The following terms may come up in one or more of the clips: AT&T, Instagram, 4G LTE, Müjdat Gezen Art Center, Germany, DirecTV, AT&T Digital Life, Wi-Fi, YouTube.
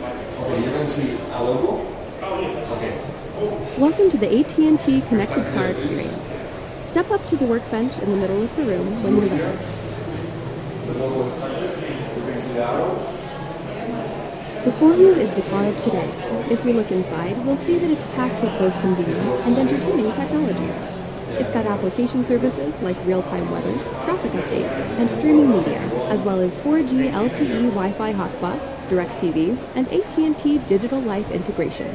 Okay, you can see our logo. Okay. Welcome to the AT&T Connected Car Experience. Step up to the workbench in the middle of the room when you're ready. Before you is the car of today. If we look inside, we'll see that it's packed with both convenient and entertaining technologies. It's got application services like real-time weather, traffic updates, and streaming media, as well as 4G LTE Wi-Fi hotspots, DirecTV, and AT&T Digital Life integration.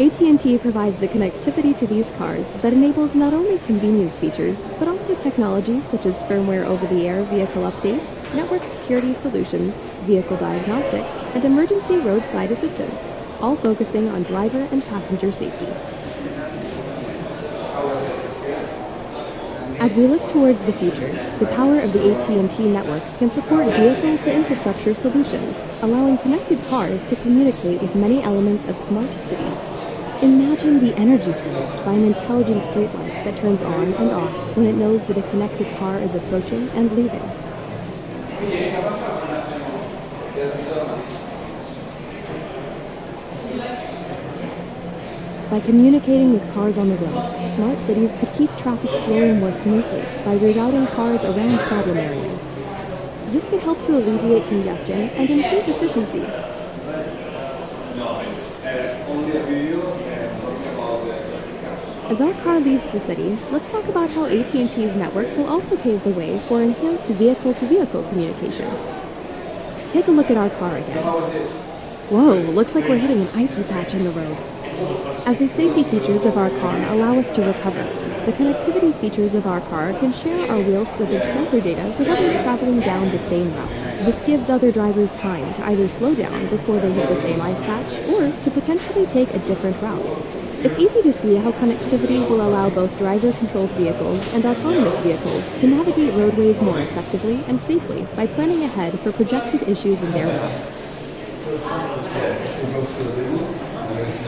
AT&T provides the connectivity to these cars that enables not only convenience features, but also technologies such as firmware over-the-air vehicle updates, network security solutions, vehicle diagnostics, and emergency roadside assistance, all focusing on driver and passenger safety. As we look towards the future, the power of the AT&T network can support vehicle-to-infrastructure solutions, allowing connected cars to communicate with many elements of smart cities. Imagine the energy saved by an intelligent street light that turns on and off when it knows that a connected car is approaching and leaving. By communicating with cars on the road, smart cities could keep traffic flowing more smoothly by rerouting cars around problem areas. This could help to alleviate congestion and improve efficiency. As our car leaves the city, let's talk about how AT&T's network will also pave the way for enhanced vehicle-to-vehicle communication. Take a look at our car again. Whoa, looks like we're hitting an icy patch in the road. As the safety features of our car allow us to recover, the connectivity features of our car can share our wheel slippage sensor data with others traveling down the same route. This gives other drivers time to either slow down before they hit the same ice patch or to potentially take a different route. It's easy to see how connectivity will allow both driver-controlled vehicles and autonomous vehicles to navigate roadways more effectively and safely by planning ahead for projected issues in their route.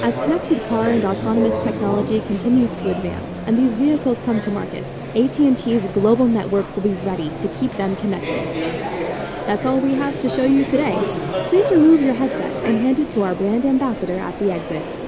As connected car and autonomous technology continues to advance and these vehicles come to market, AT&T's global network will be ready to keep them connected. That's all we have to show you today. Please remove your headset and hand it to our brand ambassador at the exit.